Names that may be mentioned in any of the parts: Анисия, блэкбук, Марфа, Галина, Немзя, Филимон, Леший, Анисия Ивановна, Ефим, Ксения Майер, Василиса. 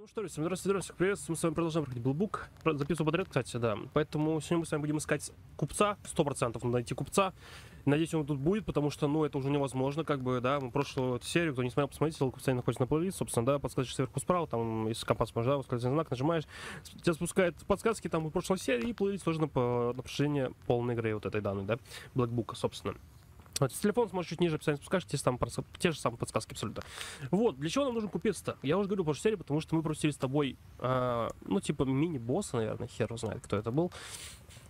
Ну что же, здравствуйте, привет, мы с вами продолжаем проходить блэкбук, записываю подряд, кстати, да, поэтому сегодня мы с вами будем искать купца, 100% надо найти купца, надеюсь, он тут будет, потому что, ну, это уже невозможно, как бы, да, мы прошлую серию, кто не смотрел, посмотрите, купца находится на плейлист, собственно, да, подсказочка сверху справа, там, если компас можешь, да, восклицательный знак, нажимаешь, тебя спускает подсказки, там, в прошлой серии, и плейлист сложно на протяжении полной игры вот этой данной, да, блэкбука, собственно. Вот, телефон сможешь чуть ниже описание спускаешь, те же самые подсказки абсолютно. Вот, для чего нам нужен купец-то? Я уже говорю в прошлой серии, потому что мы просили с тобой, ну, типа, мини-босса, наверное, хер знает, кто это был.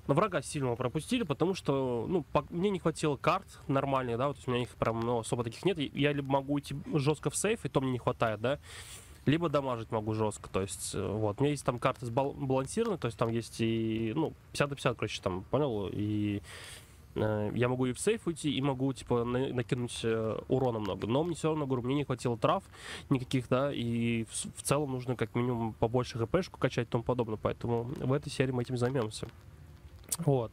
Но врага сильного пропустили, потому что, ну, мне не хватило карт нормальных, да, вот у меня их прям, ну, особо таких нет. Я либо могу идти жестко в сейф, и то мне не хватает, да, либо дамажить могу жестко, то есть, вот. У меня есть там карты сбалансированные, то есть там есть и, ну, 50 на 50, короче, там, понял, и... Я могу и в сейф уйти, и могу, типа, накинуть урона много. Но мне все равно, говорю, мне не хватило трав никаких, да, и в целом нужно как минимум побольше хпшку качать и тому подобное. Поэтому в этой серии мы этим займемся. Вот.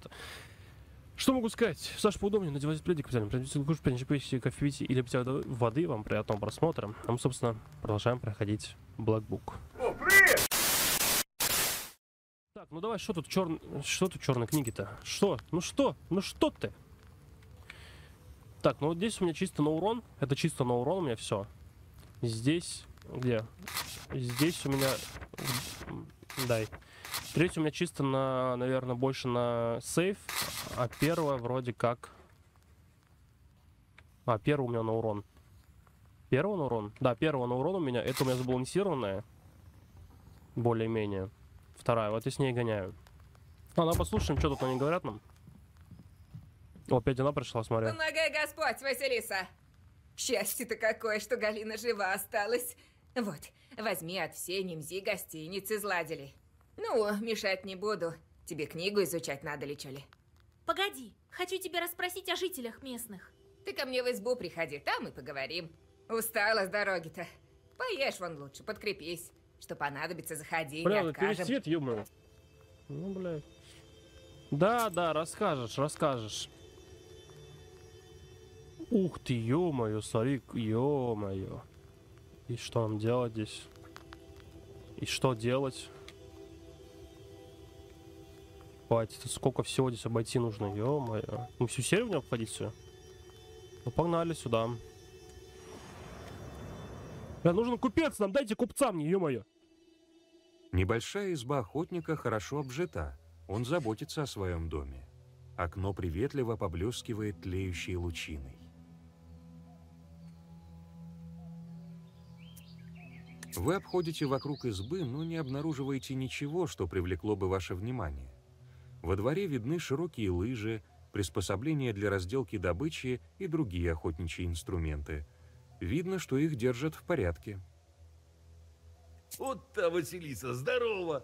Что могу сказать? Саша, поудобнее надевайте пледик, взяли. Придется кушать, принести кофе или питья воды вам приятного просмотра. А мы, собственно, продолжаем проходить блэкбук. О, привет! Так, ну давай, что тут черной книги-то? Что? Ну что? Ну что ты? Так, ну вот здесь у меня чисто на урон. Это чисто на урон у меня все. Здесь... Где? Здесь у меня... Дай. Третье у меня чисто на... Наверное, больше на сейф. А первое вроде как... А, первое у меня на урон. Первое на урон? Да, первое на урон у меня. Это у меня сбалансированное. Более-менее. Вторая, вот и с ней гоняю. Она послушаем, что тут они говорят нам. О, опять она пришла, смотри. Помогай Господь, Василиса. Счастье-то какое, что Галина жива осталась. Вот, возьми от всей Немзи гостиницы зладили. Ну, мешать не буду. Тебе книгу изучать надо ли, чё ли? Погоди, хочу тебя расспросить о жителях местных. Ты ко мне в избу приходи, там и поговорим. Устала с дороги-то. Поешь вон лучше, подкрепись. Что понадобится, заходи, бля, не откажем. Свет, ё-моё. Ну, бля. Да, да, расскажешь, расскажешь. Ух ты, ё-моё, сарик, ё-моё. И что нам делать здесь? И что делать? Хватит, сколько всего здесь обойти нужно, ё-моё. Мы всю серию будем обходить всё? Ну, погнали сюда. Да, нужен купец, нам дайте купца мне, ё-моё. Небольшая изба охотника хорошо обжита. Он заботится о своем доме. Окно приветливо поблескивает тлеющей лучиной. Вы обходите вокруг избы, но не обнаруживаете ничего, что привлекло бы ваше внимание. Во дворе видны широкие лыжи, приспособления для разделки добычи и другие охотничьи инструменты. Видно, что их держат в порядке. Вот-то, Василиса, здорово!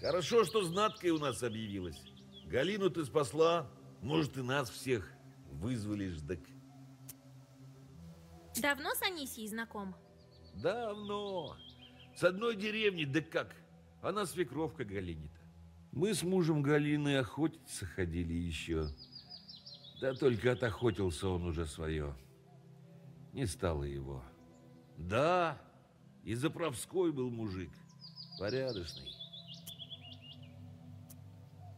Хорошо, что знаткой у нас объявилась. Галину ты спасла, может, и нас всех вызволишь, дак. Давно с Анисией знаком? Давно. С одной деревни, да как? Она свекровка Галине-то. Мы с мужем Галины охотиться ходили еще. Да только отохотился он уже свое. Не стало его. Да, и заправской был мужик. Порядочный.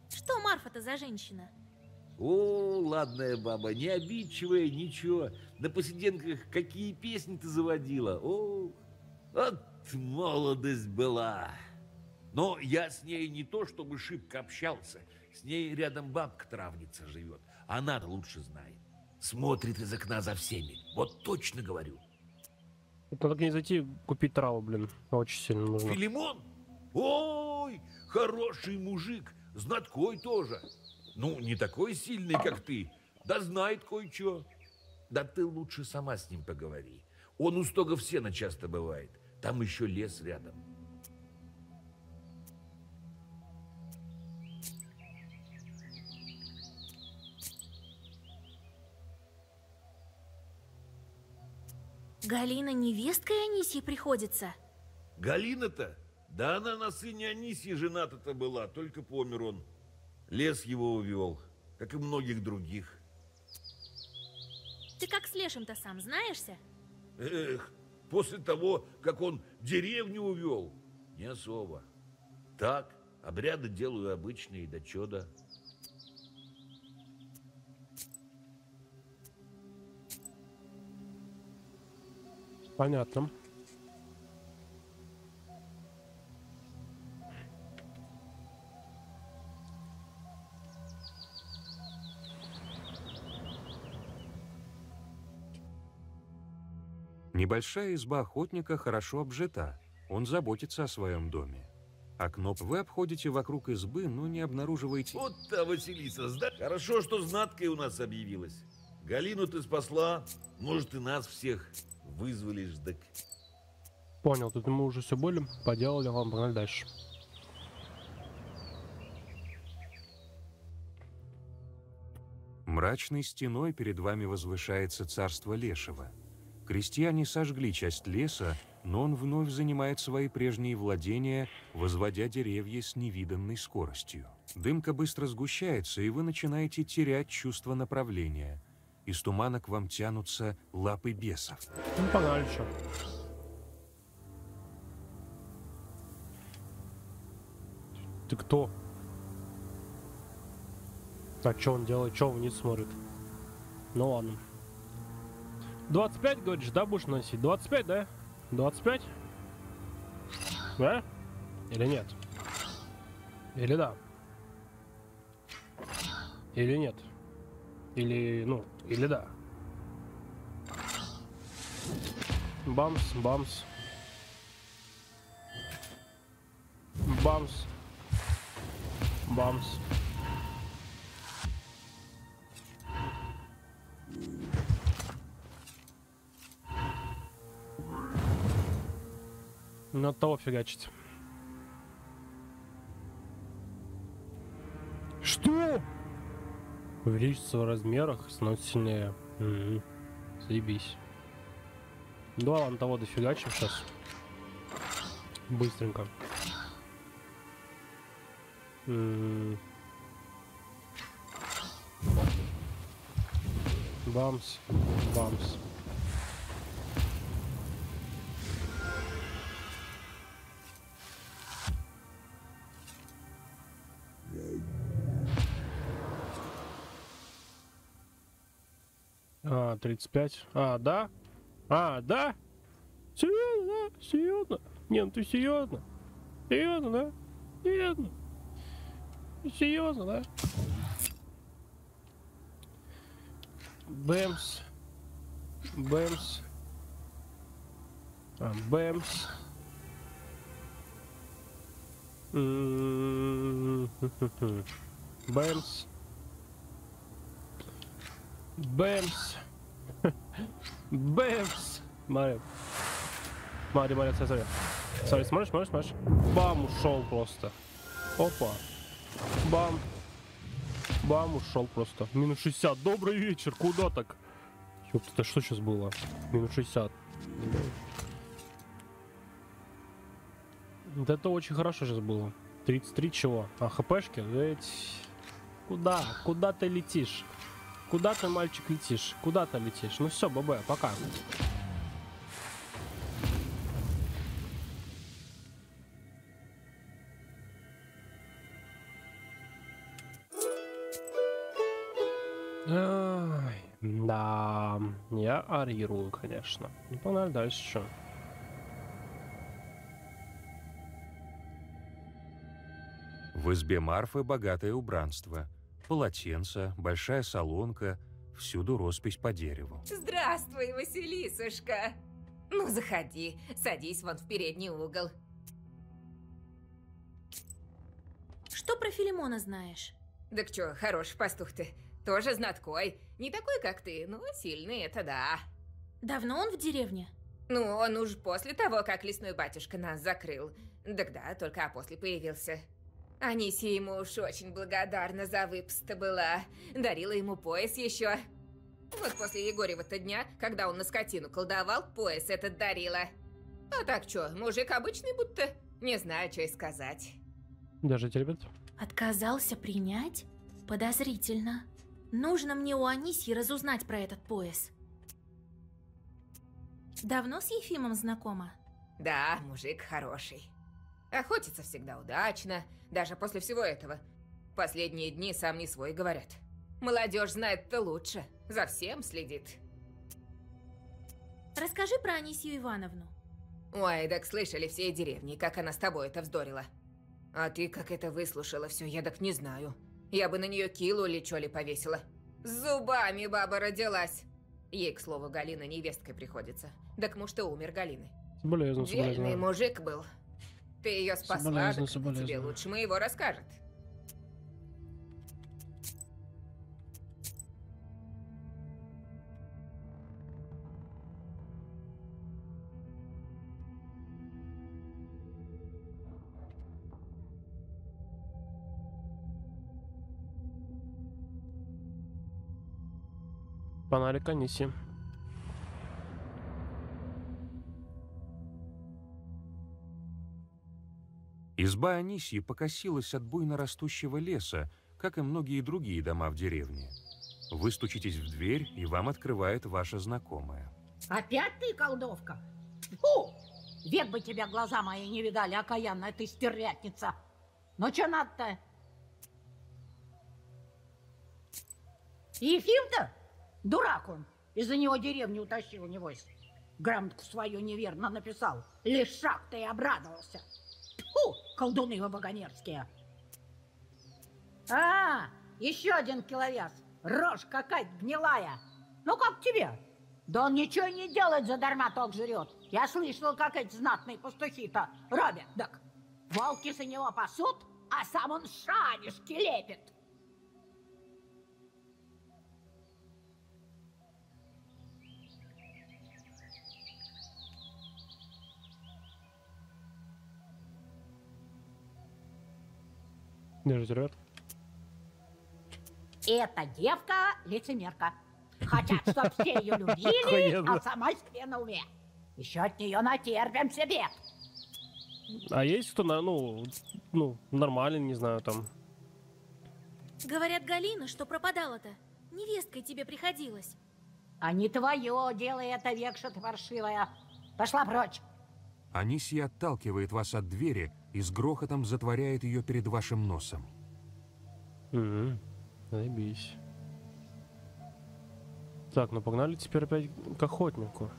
Что Марфа-то за женщина? О, ладная баба, не обидчивая, ничего. На посиденках какие песни ты заводила. О, вот молодость была. Но я с ней не то чтобы шибко общался. С ней рядом бабка-травница живет. Она-то лучше знает. Смотрит из окна за всеми. Вот точно говорю. Надо к ней зайти купить траву, блин. Очень сильно нужно. Филимон? Ой, хороший мужик. Знаткой тоже. Ну, не такой сильный, как ты. Да знает кое-что. Да ты лучше сама с ним поговори. Он у стога сена часто бывает. Там еще лес рядом. Галина невесткой Анисии приходится. Галина-то? Да она на сыне Анисии жената-то была, только помер он. Лес его увел, как и многих других. Ты как с Лешим-то сам знаешься? Эх, после того, как он деревню увел, не особо. Так, обряды делаю обычные, да чё да. Понятно. Небольшая изба охотника хорошо обжита, он заботится о своем доме. Окно вы обходите вокруг избы, но не обнаруживаете... Вот-то, Василиса, хорошо, что знаткой у нас объявилась. Галину ты спасла, может, и нас всех вызволишь, так... Понял, тут мы уже все более поделали, ладно, погнали дальше. Мрачной стеной перед вами возвышается царство Лешего. Крестьяне сожгли часть леса, но он вновь занимает свои прежние владения, возводя деревья с невиданной скоростью. Дымка быстро сгущается, и вы начинаете терять чувство направления. Из тумана к вам тянутся лапы бесов. Ну, подальше. Ты кто? А что он делает? Что он вниз смотрит? Ну ладно. 25, говоришь, да, будешь носить? 25, да? 25? Да? Или нет? Или да? Или нет? Или, ну, или да? Бамс, бамс. Бамс. Бамс. Но того фигачить. Что? Увеличится в размерах, становится сильнее. Заебись. Да ладно, того дофигачим сейчас. Быстренько. Бамс. Бамс. А, 35. А, да? А, да? Серьезно? Серьезно? Не, ну ты серьезно? Серьезно, да? Серьезно? Серьезно, да? Бэмс. Бэмс. А, бэмс. Бэмс. Бэмс. Бэмс. Мари. Мари, Мари, смотри. Смотри, смотришь, смотришь, смотришь. Бам, ушел просто. Опа. Бам. Бам, ушел просто. Минус 60. Добрый вечер, куда так? Ёпта, это что сейчас было? Минус 60. Вот это очень хорошо сейчас было. 33 чего? А хпшки? Ведь... Куда? Куда ты летишь? Куда ты, мальчик, летишь? Куда ты летишь? Ну все, ББ, пока. Ай, да, я арирую, конечно. Ну, погнали дальше что. В избе Марфы богатое убранство. Полотенца, большая солонка, всюду роспись по дереву. Здравствуй, Василисушка. Ну, заходи, садись вон в передний угол. Что про Филимона знаешь? Да к чё, хороший пастух ты. Тоже знаткой. Не такой, как ты, но сильный, это да. Давно он в деревне? Ну, он уж после того, как лесной батюшка нас закрыл. Так да, только а после появился. Анисия ему уж очень благодарна за выпуск-то была. Дарила ему пояс еще. Вот после Егорева-то дня, когда он на скотину колдовал, пояс этот дарила. А так чё, мужик обычный будто? Не знаю, что и сказать. Держите, ребят. Отказался принять? Подозрительно. Нужно мне у Анисии разузнать про этот пояс. Давно с Ефимом знакома? Да, мужик хороший. Охотится всегда удачно, даже после всего этого. Последние дни сам не свой, говорят. Молодежь знает-то лучше, за всем следит. Расскажи про Анисию Ивановну. Ой, так слышали всей деревни, как она с тобой это вздорила. А ты как это выслушала все, я так не знаю. Я бы на нее килу или чё ли повесила. С зубами баба родилась. Ей, к слову, Галина невесткой приходится. Да к муж-то умер Галины. Дельный мужик был. Ты ее спасла, так тебе лучше моего расскажет. Фонарик Анисии. Изба Анисии покосилась от буйно растущего леса, как и многие другие дома в деревне. Вы стучитесь в дверь, и вам открывает ваша знакомая. Опять ты, колдовка? Фу! Век бы тебя глаза мои не видали, окаянная ты стервятница! Ну чё надо-то? Ефим-то? Дурак он. Из-за него деревню утащил, небось. Грамотку свою неверно написал. Лешак-то и обрадовался. Тьфу, колдуны вы баганерские. А, еще один киловяз. Рожь какая-то гнилая. Ну как тебе? Да он ничего не делает, задарма ток жрет. Я слышал, как эти знатные пастухи-то робят. Так, волки за него пасут, а сам он шанишки лепит. Эта девка лицемерка. Хотят, чтоб все ее любили, а сама себе на уме. Еще от нее натерпим себе. А есть кто, ну, нормально, не знаю, там. Говорят, Галина, что пропадала-то. Невесткой тебе приходилось. А не твое дело это, век, что ты паршивая. Пошла прочь. Анисия отталкивает вас от двери и с грохотом затворяет ее перед вашим носом. Заебись. Так, ну погнали теперь опять к охотнику.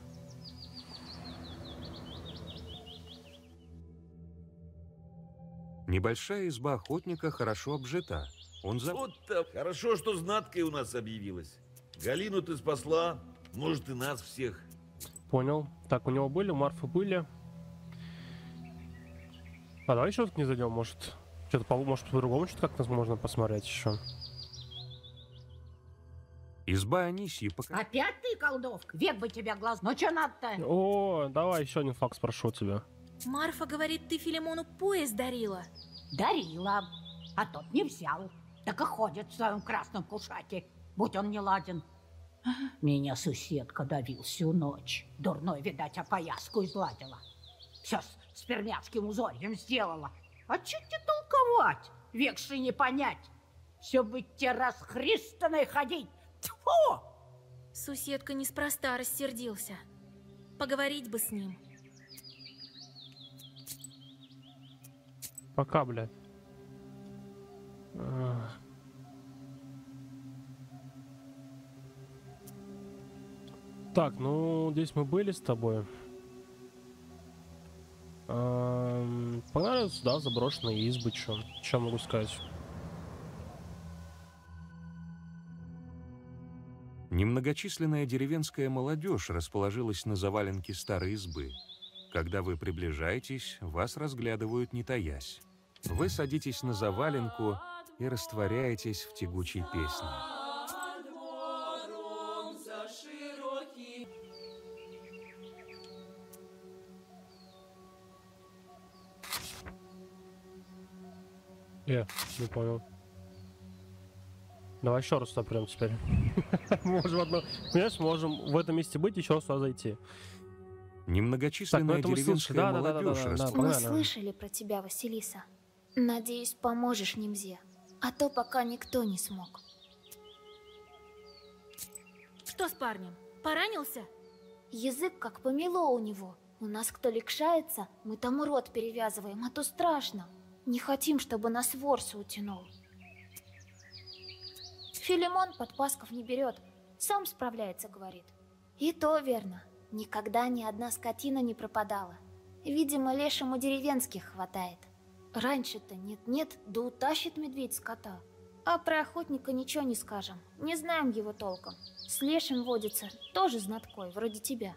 Небольшая изба охотника хорошо обжита. Вот-то хорошо, что знаткой у нас объявилась. Галину ты спасла, может, и нас всех. Понял. Так, у него были, у Марфы были. А давай еще не зайдем, может, что-то по-другому, что-то как-то можно посмотреть еще. Изба Анисии пока... Опять ты, колдовка? Век бы тебя глаз... Ну что надо-то? О, давай еще один факт спрошу тебя. Марфа говорит, ты Филимону пояс дарила. Дарила, а тот не взял. Так и ходит в своем красном кушаке, будь он не ладен. Меня соседка давил всю ночь. Дурной, видать, опояску изладила. Все с пермяцким узорьем сделала. А чуть не толковать, векши не понять. Все быть те расхристанной ходить. Тьфу! Соседка неспроста рассердился. Поговорить бы с ним. Пока, блядь. Так, ну, здесь мы были с тобой. Понравилось, да, заброшенная изба, чем могу сказать. Немногочисленная деревенская молодежь расположилась на заваленке старой избы. Когда вы приближаетесь, вас разглядывают не таясь. Вы садитесь на заваленку и растворяетесь в тягучей песне. Не понял. Давай еще раз туда прям теперь. Можем в этом месте быть, еще раз туда зайти. Немногочисленная деревенская молодежь. Мы слышали про тебя, Василиса. Надеюсь, поможешь Немзе. А то пока никто не смог. Что с парнем? Поранился? Язык как помело у него. У нас кто ликшается, мы тому рот перевязываем, а то страшно. Не хотим, чтобы нас вор утянул. Филимон подпасков не берет, сам справляется, говорит. И то верно, никогда ни одна скотина не пропадала. Видимо, лешему деревенских хватает. Раньше-то нет-нет, да утащит медведь скота. А про охотника ничего не скажем, не знаем его толком. С лешим водится, тоже знаткой, вроде тебя.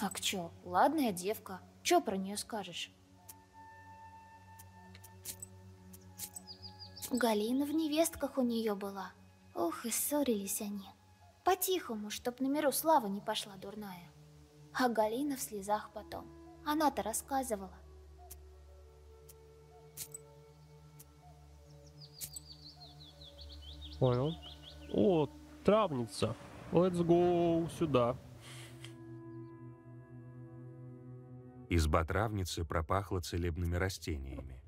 Так чё, ладная девка, чё про нее скажешь? Галина в невестках у нее была. Ох, и ссорились они. По-тихому, чтоб на миру слава не пошла дурная. А Галина в слезах потом. Она-то рассказывала. Понял. О, травница. Let's go сюда. Изба травницы пропахла целебными растениями.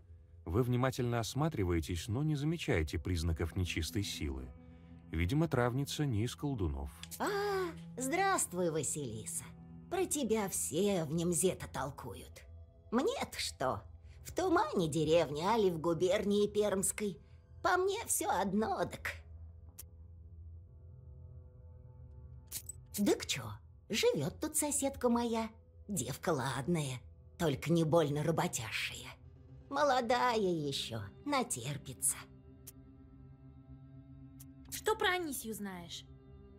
Вы внимательно осматриваетесь, но не замечаете признаков нечистой силы. Видимо, травница не из колдунов. А, здравствуй, Василиса. Про тебя все в Немзе-то толкуют. Мне-то что? В тумане деревни, али в губернии Пермской. По мне все одно дак. Дак чё, живет тут соседка моя. Девка ладная, только не больно работящая. Молодая еще, натерпится. Что про Анисию знаешь?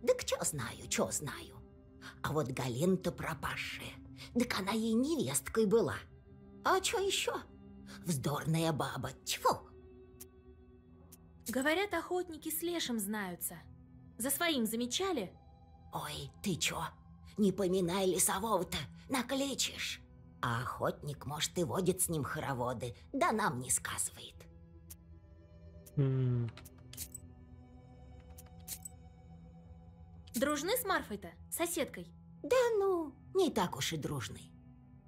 Да к чё знаю. А вот Галина-то пропавшая. Так она ей невесткой была. А чё еще? Вздорная баба, чего? Говорят, охотники с лешим знаются. За своим замечали? Ой, ты чё? Не поминай лесового-то, накличешь. А охотник, может, и водит с ним хороводы, да нам не сказывает. Дружны с Марфой-то, соседкой? Да ну, не так уж и дружны.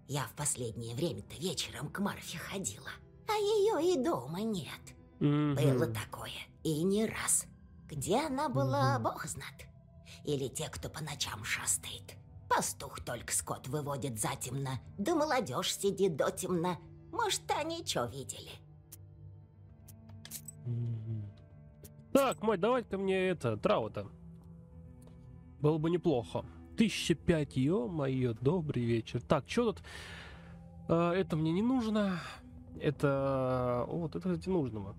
Я в последнее время-то вечером к Марфе ходила, а ее и дома нет. Было такое, и не раз. Где она была, бог знает. Или те, кто по ночам шастает. Пастух только скот выводит затемно, да молодежь сидит дотемно. Может, они чё видели? Так, мать, давай-ка мне это, траву-то. Было бы неплохо. 1005, ё-моё, добрый вечер. Так, чё тут? Это мне не нужно. Это... Вот, это, кстати, нужного.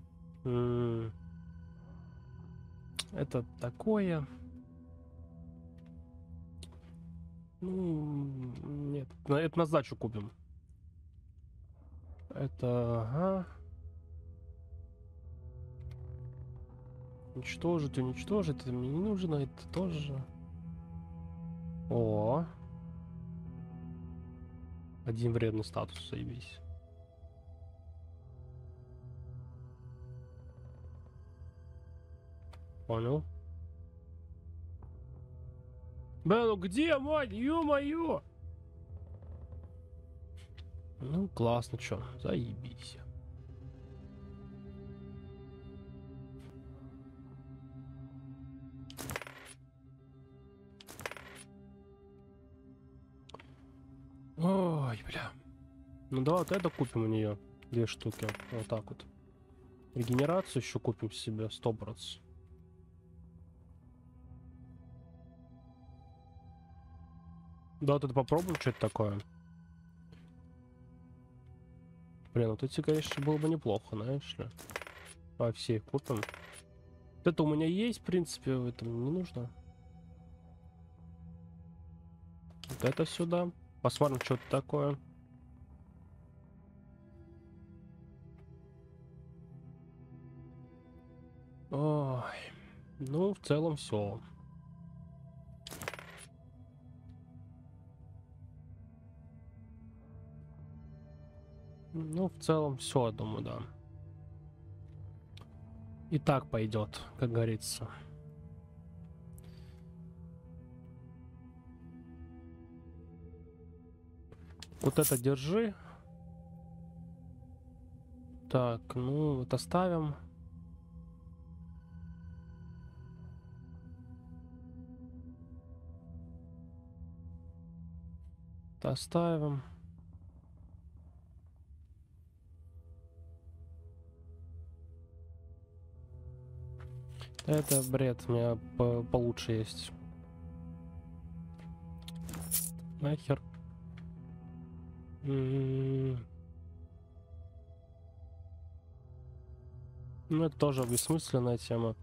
Это такое... Ну, нет, это на сдачу купим. Это, ага. Уничтожить, уничтожить, это мне не нужно, это тоже. О. Один вредный статус, заебись. Понял. Да ну где, мать, ё-моё? Ну классно, чё, заебись. Ой, бля. Ну да, вот это купим у нее. 2 штуки. Вот так вот. Регенерацию еще купим себе 100%. Да, тут попробуем, что это такое. Блин, вот эти, конечно, было бы неплохо, знаешь ли. По всей купим. Это у меня есть, в принципе, это мне не нужно. Вот это сюда. Посмотрим, что это такое. Ой. Ну, в целом все. Ну, в целом, все, я думаю, да. И так пойдет, как говорится. Вот это держи. Так, ну, вот оставим. это оставим. Это бред, у меня получше есть. Нахер. Ну, это тоже бессмысленная тема.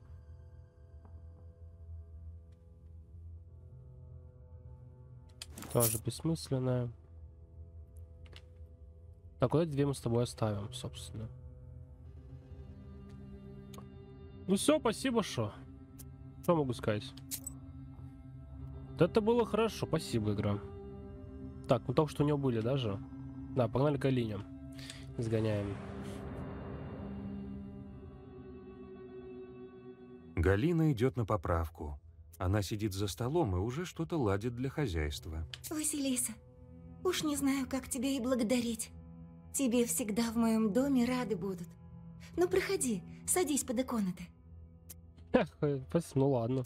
Тоже бессмысленная. Так, вот эти две мы с тобой оставим, собственно. Ну все, спасибо, шо. Что могу сказать? Это было хорошо, спасибо, игра. Так, ну только что у него были даже. Да, погнали к Галине. Сгоняем. Галина идет на поправку. Она сидит за столом и уже что-то ладит для хозяйства. Василиса, уж не знаю, как тебя и благодарить. Тебе всегда в моем доме рады будут. Ну проходи, садись под икону-то. Ну ладно.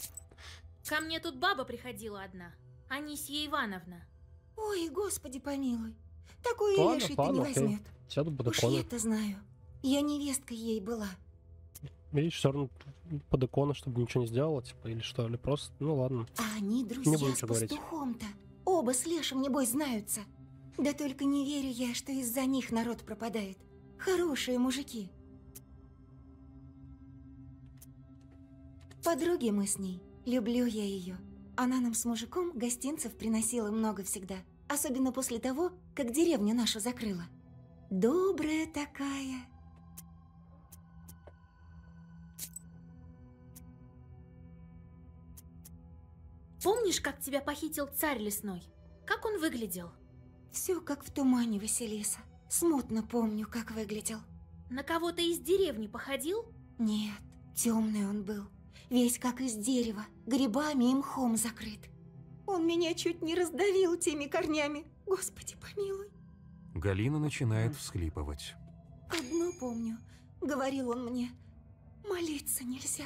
Ко мне тут баба приходила одна, Анисия Ивановна. Ой, господи помилуй, такую и Леший не возьмет. Уж я-то знаю, я невесткой ей была. Видишь, все равно под икону, чтобы ничего не сделала, типа, или что, или просто, ну ладно. А они друзья с пастухом-то, оба с Лешим, небось, знаются. Да только не верю я, что из-за них народ пропадает. Хорошие мужики. Подруги мы с ней. Люблю я ее. Она нам с мужиком гостинцев приносила много всегда. Особенно после того, как деревню нашу закрыла. Добрая такая. Помнишь, как тебя похитил царь лесной? Как он выглядел? Все как в тумане, Василиса. Смутно помню, как выглядел. На кого-то из деревни походил? Нет, темный он был. Весь как из дерева, грибами и мхом закрыт. Он меня чуть не раздавил теми корнями. Господи, помилуй. Галина начинает всхлипывать. Одно помню. Говорил он мне, молиться нельзя.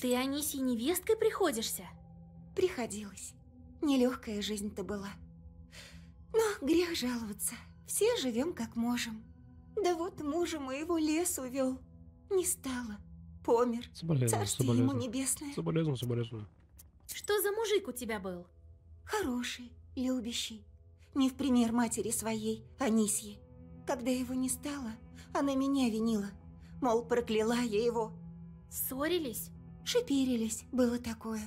Ты, Анисии, невесткой приходишься? Приходилось. Нелегкая жизнь-то была. Но грех жаловаться. Все живем как можем. Да вот мужа моего лес увел. Не стало. Помер. Царствие ему небесное. Соболезную. Что за мужик у тебя был? Хороший, любящий. Не в пример матери своей, Анисии. Когда его не стало, она меня винила. Мол, прокляла я его. Ссорились? Шипирились, было такое.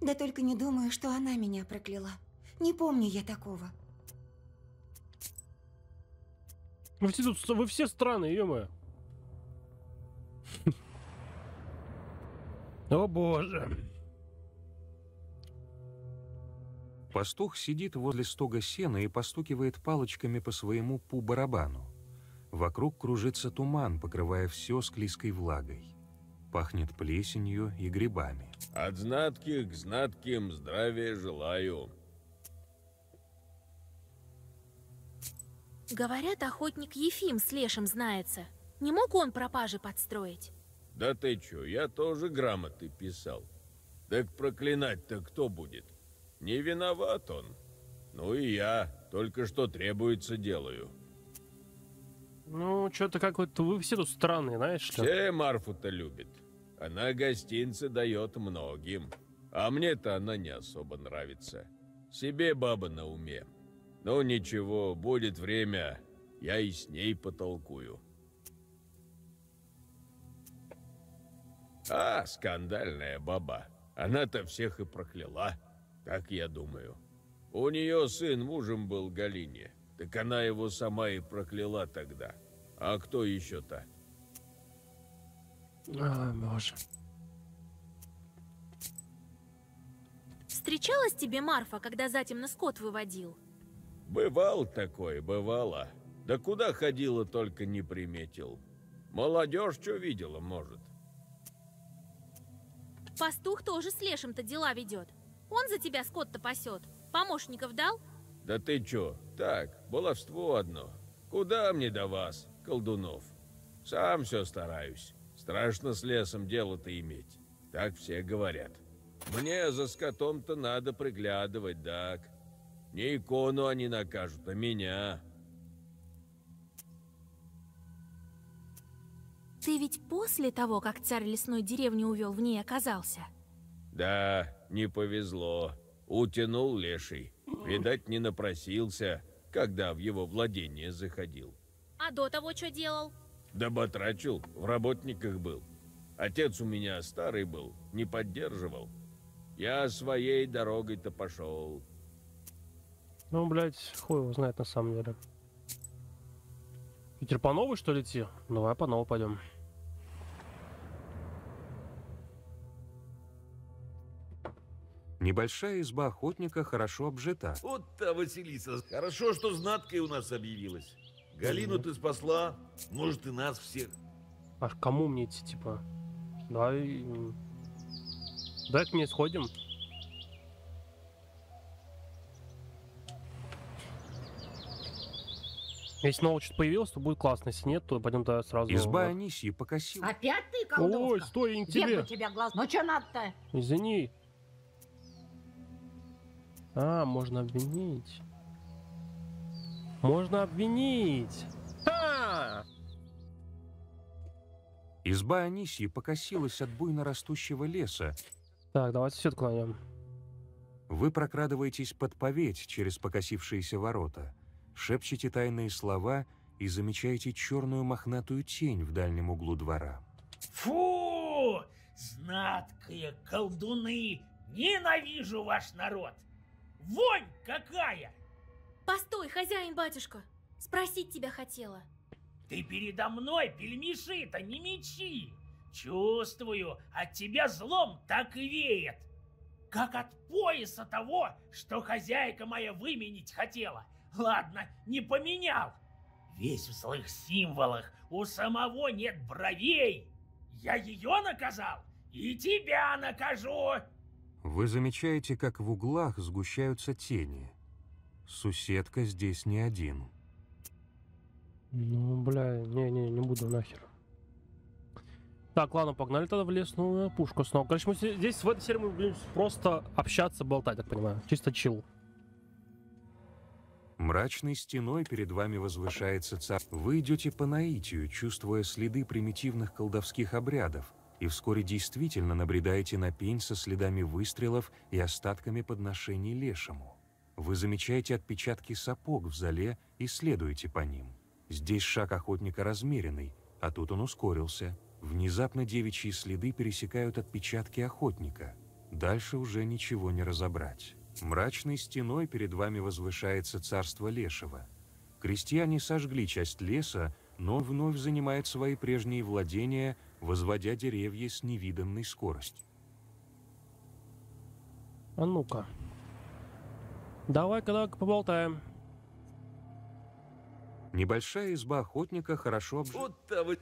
Да только не думаю, что она меня прокляла. Не помню я такого. Вы все странные, ё-моё. О боже. Пастух сидит возле стога сена и постукивает палочками по своему пу-барабану. Вокруг кружится туман, покрывая все склизкой влагой. Пахнет плесенью и грибами. От знатких к знатким здравия желаю. Говорят, охотник Ефим с Лешим знается. Не мог он пропажи подстроить? Да ты чё, я тоже грамоты писал. Так проклинать-то кто будет? Не виноват он. Ну и я, только что требуется делаю. Ну, что-то как-то вы все тут странные, знаешь что? Все Марфу-то любит. Она гостинцы дает многим. А мне-то она не особо нравится. Себе баба на уме. Ну ничего, будет время, я и с ней потолкую. А, скандальная баба. Она-то всех и прокляла, так я думаю. У нее сын мужем был Галине. Так она его сама и прокляла тогда. А кто еще-то? А, боже. Встречалась тебе Марфа, когда затемно скот выводил? Бывал такое, бывало. Да куда ходила, только не приметил. Молодежь что видела, может. Пастух тоже с Лешим-то дела ведет. Он за тебя скот-то пасет. Помощников дал? Да ты чё? Так, баловство одно. Куда мне до вас, колдунов? Сам все стараюсь. Страшно с лесом дело-то иметь. Так все говорят. Мне за скотом-то надо приглядывать, так. Не икону они накажут, а меня. Ты ведь после того, как царь лесной деревни увел, в ней оказался? Да, не повезло. Утянул леший. Видать, не напросился, когда в его владение заходил. А до того что делал? Да батрачил, в работниках был. Отец у меня старый был, не поддерживал. Я своей дорогой-то пошел. Ну, блядь, хуй его знает на самом деле. Питер, по новой, что ли, идти? Давай по новой пойдем. Небольшая изба охотника хорошо обжита. Вот-то, Василиса, хорошо, что знаткой у нас объявилась. Галину ты спасла, может, и нас всех. Аж кому мне идти, типа? Давай к ней сходим. Если новое что-то появилось, то будет классно. Если нет, то пойдем туда сразу. Изба Анисии покосила. Опять ты, колдовка? Ой, стой, не тебе. Где у тебя глаз? Ну, что надо-то? Извини. А, можно обвинить. Можно обвинить. Ха! Изба Анисии покосилась от буйно растущего леса. Так, давайте все отклоним. Вы прокрадываетесь под поветь через покосившиеся ворота, шепчете тайные слова и замечаете черную мохнатую тень в дальнем углу двора. Фу! Знаткие колдуны! Ненавижу ваш народ! Вонь какая! Постой, хозяин, батюшка! Спросить тебя хотела. Ты передо мной пельмеши-то не мечи! Чувствую, от тебя злом так и веет. Как от пояса того, что хозяйка моя выменить хотела. Ладно, не поменял. Весь в злых символах, у самого нет бровей. Я ее наказал и тебя накажу. Вы замечаете, как в углах сгущаются тени. Суседка здесь не один. Ну, бля, не буду нахер. Так, ладно, погнали тогда в лес, ну, пушку снова. Короче, мы здесь в этой серии мы будем просто общаться, болтать, так понимаю. Чисто чил. Мрачной стеной перед вами возвышается царь. Вы идете по наитию, чувствуя следы примитивных колдовских обрядов, и вскоре действительно набредаете на пень со следами выстрелов и остатками подношений лешему. Вы замечаете отпечатки сапог в зале и следуете по ним. Здесь шаг охотника размеренный, а тут он ускорился. Внезапно девичьи следы пересекают отпечатки охотника. Дальше уже ничего не разобрать. Мрачной стеной перед вами возвышается царство лешего. Крестьяне сожгли часть леса, но он вновь занимает свои прежние владения, возводя деревья с невиданной скоростью. А ну-ка. Давай-ка поболтаем. Небольшая изба охотника хорошо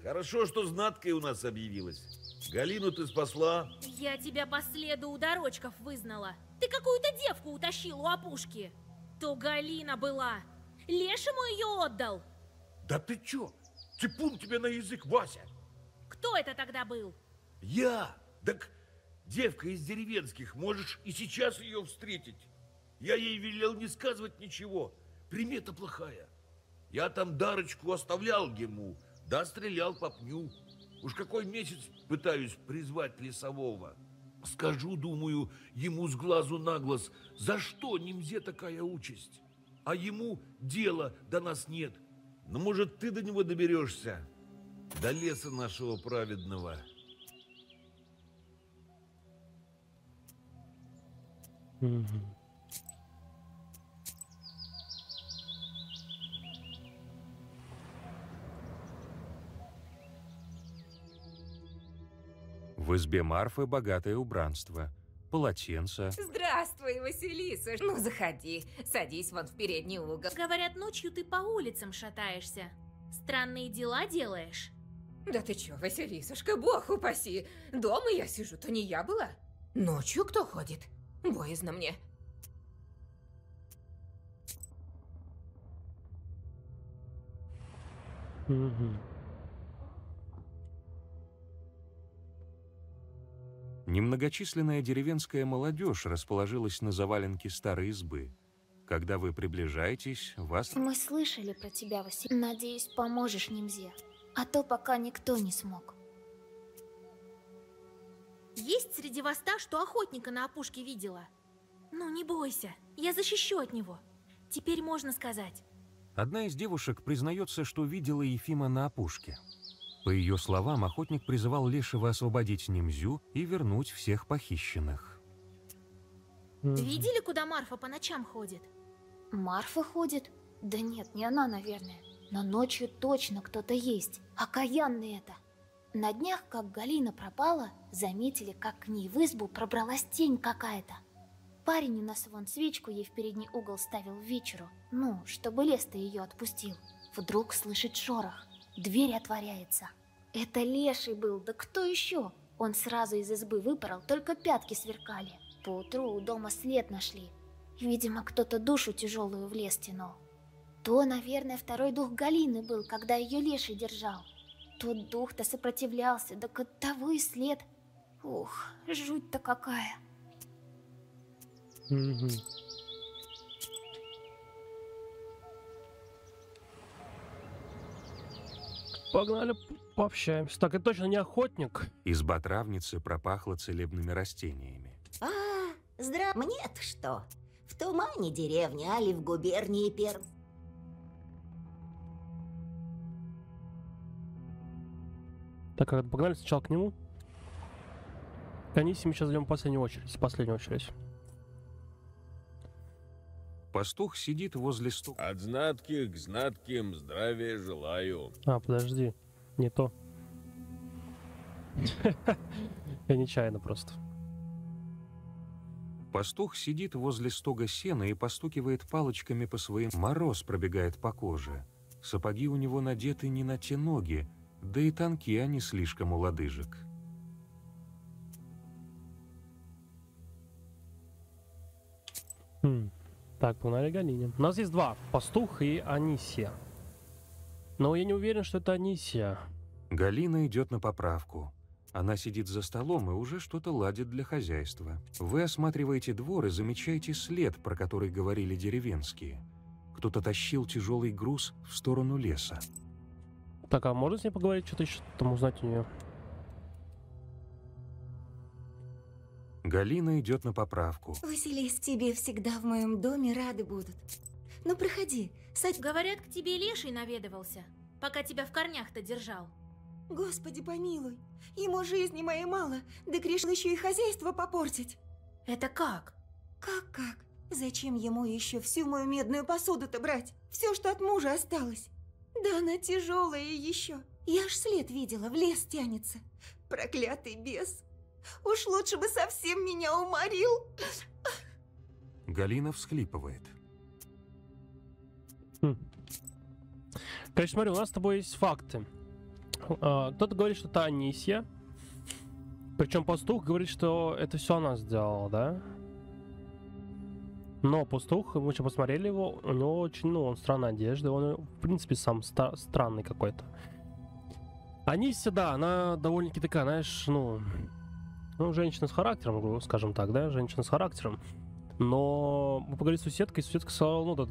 Хорошо, что знаткой у нас объявилась. Галину ты спасла. Я тебя по следу у дорожков вызнала. Ты какую-то девку утащил у опушки. То Галина была. Лешему ее отдал. Да ты чё? Типун тебе на язык, Вася. Кто это тогда был? Я. Так девка из деревенских. Можешь и сейчас ее встретить. Я ей велел не сказывать ничего. Примета плохая. Я там дарочку оставлял ему, да стрелял по пню. Уж какой месяц пытаюсь призвать лесового. Скажу, думаю, ему с глазу на глаз, за что немзе такая участь? А ему дела до нас нет. Ну, может, ты до него доберешься? До леса нашего праведного. В избе Марфы богатое убранство. Полотенца. Здравствуй, Василиса. Ну, заходи. Садись вон в передний угол. Говорят, ночью ты по улицам шатаешься. Странные дела делаешь. Да ты чё, Василисушка, бог упаси. Дома я сижу, то не я была. Ночью кто ходит? Боязно мне. Немногочисленная деревенская молодежь расположилась на заваленке старой избы. Когда вы приближаетесь, вас... Мы слышали про тебя, Василий. Надеюсь, поможешь Немзе. А то пока никто не смог. Есть среди вас та, что охотника на опушке видела? Ну, не бойся, я защищу от него. Теперь можно сказать. Одна из девушек признается, что видела Ефима на опушке. По ее словам, охотник призывал Лешего освободить Немзю и вернуть всех похищенных. Видели, куда Марфа по ночам ходит? Марфа ходит? Да нет, не она, наверное. Но ночью точно кто-то есть. Окаянный это. На днях, как Галина пропала, заметили, как к ней в избу пробралась тень какая-то. Парень у нас вон свечку ей в передний угол ставил в вечеру, ну, чтобы лес-то ее отпустил. Вдруг слышит шорох. Дверь отворяется. Это Леший был, да кто еще? Он сразу из избы выпорол, только пятки сверкали. Поутру у дома след нашли. Видимо, кто-то душу тяжелую в лес тянул. То, наверное, второй дух Галины был, когда ее Леший держал. Тот дух-то сопротивлялся, да от того и след. Ух, жуть-то какая. Погнали, пообщаемся. Так, это точно не охотник. Изба травницы пропахла целебными растениями. Мне-то что? В тумане деревни, али в губернии Пермь. Так, погнали сначала к нему. К Анисии мы сейчас идем в последнюю очередь. Пастух сидит возле стука. От знатких к знатким здравия желаю. Подожди, не то. Я нечаянно просто. Пастух сидит возле стога сена и постукивает палочками по своим. Мороз пробегает по коже. Сапоги у него надеты не на те ноги, да и тонкие они слишком у лодыжек. Так, погнали к Галине. У нас есть два. Пастух и Анисия. Но я не уверен, что это Анисия. Галина идет на поправку. Она сидит за столом и уже что-то ладит для хозяйства. Вы осматриваете двор и замечаете след, про который говорили деревенские. Кто-то тащил тяжелый груз в сторону леса. Так, а можно с ней поговорить, что-то еще там узнать у нее? Галина идет на поправку. Василис, тебе всегда в моем доме рады будут. Ну, проходи. Говорят, к тебе Леший наведывался, пока тебя в корнях-то держал. Господи, помилуй. Ему жизни моей мало, да грешил еще и хозяйство попортить. Это как? Как? Зачем ему еще всю мою медную посуду-то брать? Все, что от мужа осталось. Да она тяжелая еще. Я аж след видела, в лес тянется. Проклятый бес. Уж лучше бы совсем меня уморил. Галина всхлипывает. Короче, смотри, у нас с тобой есть факты. Кто-то говорит, что это Анисия. Причем пастух говорит, что это все она сделала, да? Но пастух, мы еще посмотрели его, у него очень, он странная одежда, он, в принципе, сам странный какой-то. Анисия, да, она довольно-таки такая, знаешь, ну, женщина с характером, скажем так, да, женщина с характером. Но мы поговорили с соседкой, и соседка сказала, грубо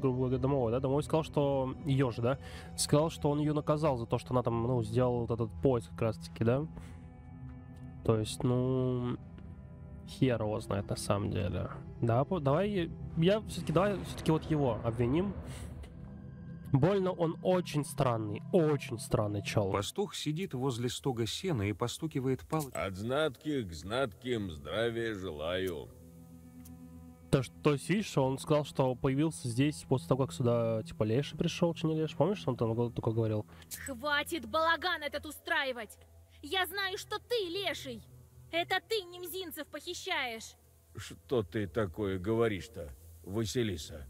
говоря, домовой, да, домовой сказал, что ее же, да, сказал, что он ее наказал за то, что она там, сделала вот этот поиск как раз-таки, да. То есть, хер его знает на самом деле. Да, давай все-таки вот его обвиним. Больно он очень странный чел. Пастух сидит возле стога сена и постукивает палочкой. От знатких к знатким здравия желаю. То есть, видишь, он сказал, что появился здесь после того, как сюда, типа, Леший пришел, че не Леший. Помнишь, что он там только говорил? Хватит балаган этот устраивать! Я знаю, что ты, Леший! Это ты немзинцев похищаешь! Что ты такое говоришь-то, Василиса?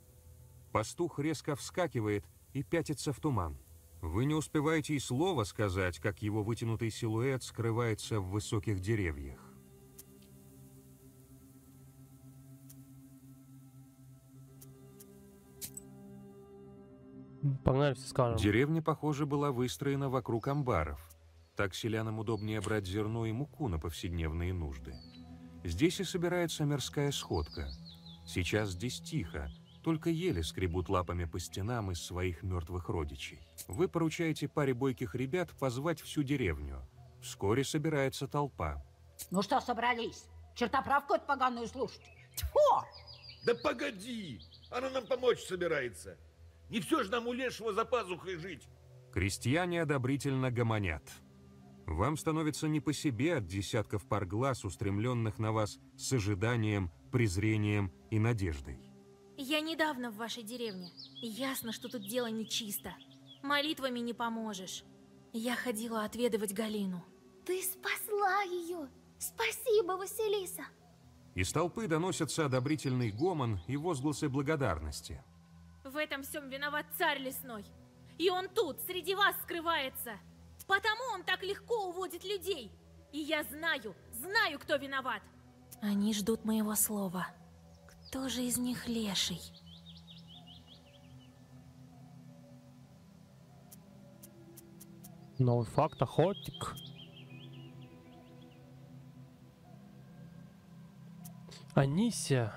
Пастух резко вскакивает и пятится в туман. Вы не успеваете и слова сказать, как его вытянутый силуэт скрывается в высоких деревьях. Погнали, все скажем. Деревня, похоже, была выстроена вокруг амбаров. Так селянам удобнее брать зерно и муку на повседневные нужды. Здесь и собирается мирская сходка. Сейчас здесь тихо, только еле скребут лапами по стенам из своих мертвых родичей. Вы поручаете паре бойких ребят позвать всю деревню. Вскоре собирается толпа. Ну что собрались? Чертоправку-то поганую слушать? Тьфу! Да погоди! Она нам помочь собирается. Не все же нам у лешего за пазухой жить. Крестьяне одобрительно гомонят. Вам становится не по себе от десятков пар глаз, устремленных на вас с ожиданием, презрением и надеждой. Я недавно в вашей деревне. Ясно, что тут дело нечисто. Молитвами не поможешь. Я ходила отведывать Галину. Ты спасла ее! Спасибо, Василиса! Из толпы доносятся одобрительный гомон и возгласы благодарности. В этом всем виноват царь лесной. И он тут, среди вас, скрывается. Потому он так легко уводит людей. И я знаю, кто виноват. Они ждут моего слова. Кто же из них леший? Новый факт, охотник. Анисия.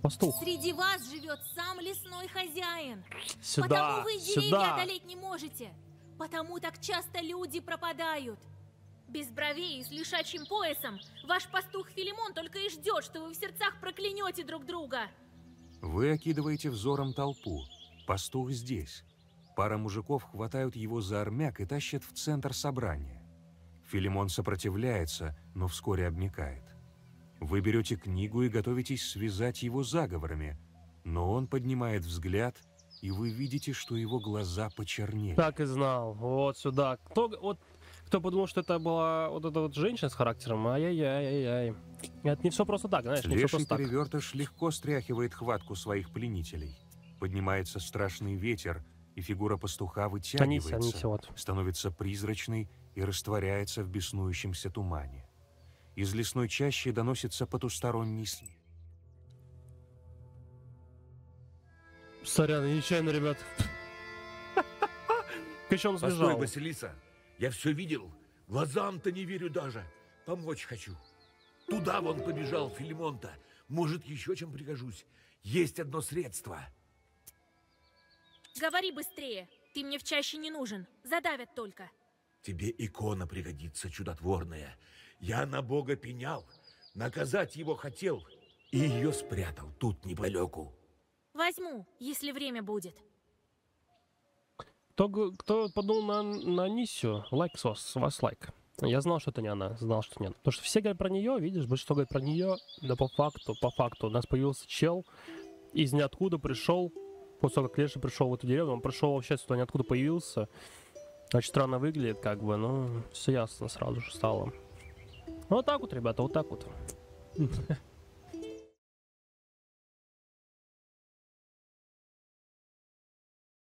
Пастух. Среди вас живет сам лесной хозяин. Сюда, потому вы деревья одолеть не можете. Потому так часто люди пропадают. Без бровей и с лишачьим поясом ваш пастух Филимон только и ждет, что вы в сердцах проклянете друг друга. Вы окидываете взором толпу. Пастух здесь. Пара мужиков хватают его за армяк и тащат в центр собрания. Филимон сопротивляется, но вскоре обмякает. Вы берете книгу и готовитесь связать его заговорами, но он поднимает взгляд, и вы видите, что его глаза почернели. Так и знал. Вот сюда. Кто подумал, что это была вот эта вот женщина с характером? Ай-яй-яй-яй-яй. Это не все просто так, знаешь, не все просто так. Леший перевертыш легко стряхивает хватку своих пленителей. Поднимается страшный ветер, и фигура пастуха вытягивается, становится призрачной и растворяется в беснующемся тумане. Из лесной чащи доносится потусторонний смех. Сорян, нечаянно, ребят. Причем сбежал. Постой, Василиса, я все видел. Глазам-то не верю даже. Помочь хочу. Туда вон побежал Филимон-то. Может, еще чем пригожусь. Есть одно средство. Говори быстрее. Ты мне в чаще не нужен. Задавят только. Тебе икона пригодится, чудотворная. Я на Бога пенял, наказать его хотел, и ее спрятал тут неподалеку. Возьму, если время будет. Кто подумал на Анисию, лайк сос, вас лайк. Я знал, что это не она, знал, что нет. Потому что все говорят про нее, видишь, большинство говорят про нее, да по факту. У нас появился чел, из ниоткуда пришел, после того, как Леша пришел в эту деревню, он пришел вообще сюда, ниоткуда появился. Очень странно выглядит, как бы, но все ясно сразу же стало. Вот так вот, ребята, вот так вот.